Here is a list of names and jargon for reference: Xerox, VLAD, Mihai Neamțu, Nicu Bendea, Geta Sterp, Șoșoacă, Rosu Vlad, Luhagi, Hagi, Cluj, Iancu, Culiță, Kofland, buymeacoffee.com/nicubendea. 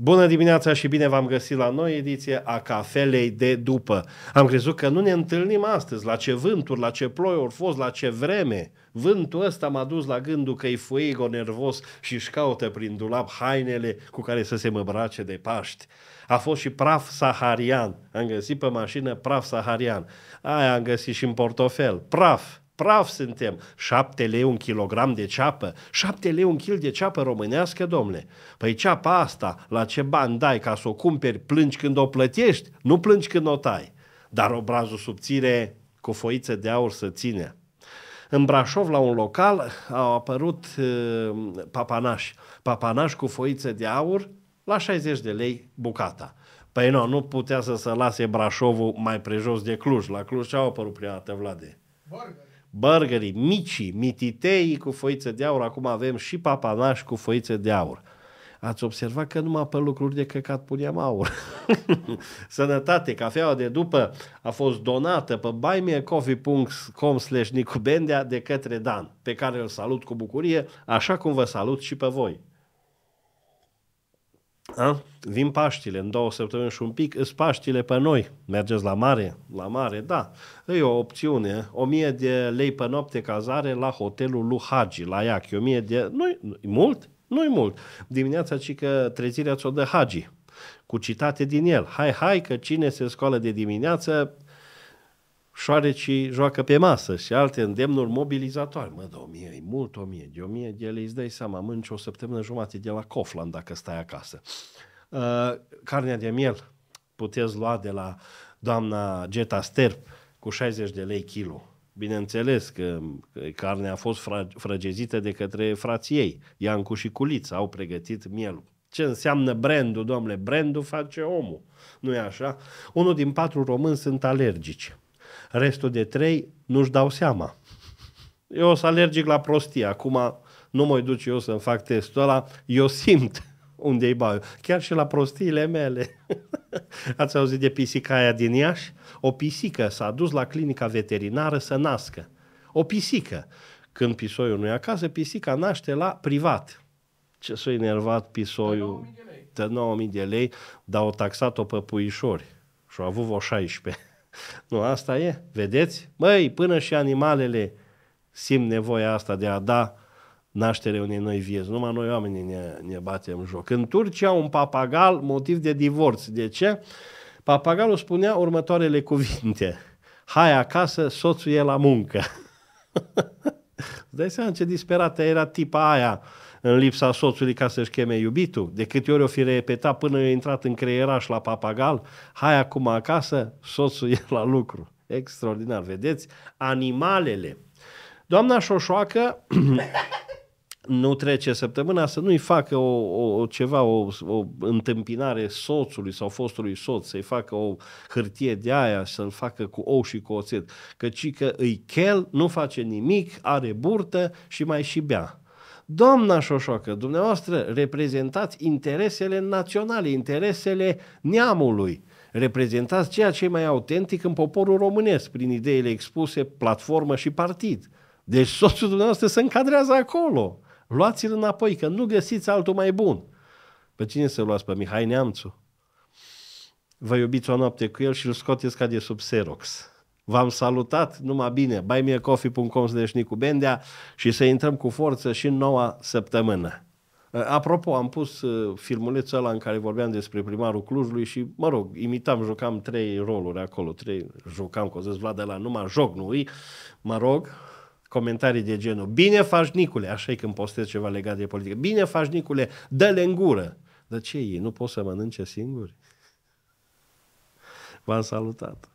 Bună dimineața și bine v-am găsit la noi ediție a Cafelei de După. Am crezut că nu ne întâlnim astăzi, la ce vânturi, la ce ploi ori fost, la ce vreme. Vântul ăsta m-a dus la gândul că-i fuego nervos și își caută prin dulap hainele cu care să se măbrace de Paști. A fost și praf saharian, am găsit pe mașină praf saharian, aia am găsit și în portofel, praf suntem. 7 lei un kilogram de ceapă. 7 lei un kil de ceapă românească, domnule. Păi ceapa asta, la ce bani dai ca să o cumperi, plângi când o plătești? Nu plângi când o tai. Dar obrazul subțire cu foiță de aur să ține. În Brașov, la un local, au apărut papanași cu foiță de aur la 60 de lei bucata. Păi nu putea să se lase Brașovul mai prejos de Cluj. La Cluj ce au apărut prima dată, Vlade? Burgerii, micii, mititeii cu foiță de aur, acum avem și papanași cu foiță de aur. Ați observat că numai pe lucruri de căcat puneam aur. Sănătate, cafeaua de după a fost donată pe buymeacoffee.com/nicubendea de către Dan, pe care îl salut cu bucurie, așa cum vă salut și pe voi. A? Vin Paștile, în 2 săptămâni și un pic, îs Paștile pe noi. Mergeți la mare? La mare, da. E o opțiune. 1000 de lei pe noapte cazare la hotelul Luhagi, la Iachi. 1000 de... Nu-i mult? Nu-i mult. Dimineața, ci că trezirea ți-o dă Hagi, cu citate din el. Hai că cine se scoală de dimineață, șoarecii joacă pe masă și alte îndemnuri mobilizatoare. Mă, de 1000, e mult 1000. De 1000 de lei îți dai seama, mânci o săptămână jumate de la Kofland dacă stai acasă. Carnea de miel puteți lua de la doamna Geta Sterp cu 60 de lei kilo. Bineînțeles că carnea a fost frăgezită de către frații ei. Iancu și Culiță au pregătit mielul. Ce înseamnă brandul, domnule? Brandul face omul. Nu-i așa? 1 din 4 români sunt alergici. Restul de 3 nu-și dau seama. Eu o să alergic la prostie. Acum nu mă duc eu să-mi fac testul ăla. Eu simt unde-i bau. Chiar și la prostiile mele. Ați auzit de pisica aia din Iași? O pisică s-a dus la clinica veterinară să nască. O pisică. Când pisoiul nu e acasă, pisica naște la privat. Ce s-a enervat pisoiul? De 9.000 de lei. Dar o taxat-o pe puișori. Și-au avut vreo 16. Nu, asta e, vedeți? Măi, până și animalele simt nevoia asta de a da naștere unei noi vieți. Numai noi oamenii ne batem în joc. În Turcia, un papagal, motiv de divorț. De ce? Papagalul spunea următoarele cuvinte. Hai acasă, soțul e la muncă. Îți dai seama ce disperată era tipa aia în lipsa soțului ca să-și cheme iubitul? De câte ori o fi repetat până i-a intrat în creieraș la papagal? Hai acum acasă, soțul e la lucru. Extraordinar, vedeți? Animalele. Doamna Șoșoacă nu trece săptămâna să nu-i facă o întâmpinare soțului sau fostului soț, să-i facă o hârtie de aia, să-l facă cu ou și cu oțet. Căci că îi chel, nu face nimic, are burtă și mai și bea. Doamna Șoșoacă, dumneavoastră reprezentați interesele naționale, interesele neamului. Reprezentați ceea ce e mai autentic în poporul românesc, prin ideile expuse, platformă și partid. Deci soțul dumneavoastră se încadrează acolo. Luați-l înapoi, că nu găsiți altul mai bun. Pe cine să luați? Pe Mihai Neamțu? Vă iubiți o noapte cu el și îl scoteți ca de sub Xerox. V-am salutat, numai bine, buymeacoffee.com/nicubendea și să intrăm cu forță și în noua săptămână. Apropo, am pus filmulețul ăla în care vorbeam despre primarul Clujului și, mă rog, jucam 3 roluri acolo, 3 jucam, că o zis Vlad ăla, numai joc, nu-i? Mă rog, comentarii de genul, bine faci, Nicule, așa e când postez ceva legat de politică, bine faci, Nicule, dă-le în gură. Dar ce e, nu pot să mănânce singuri? V-am salutat.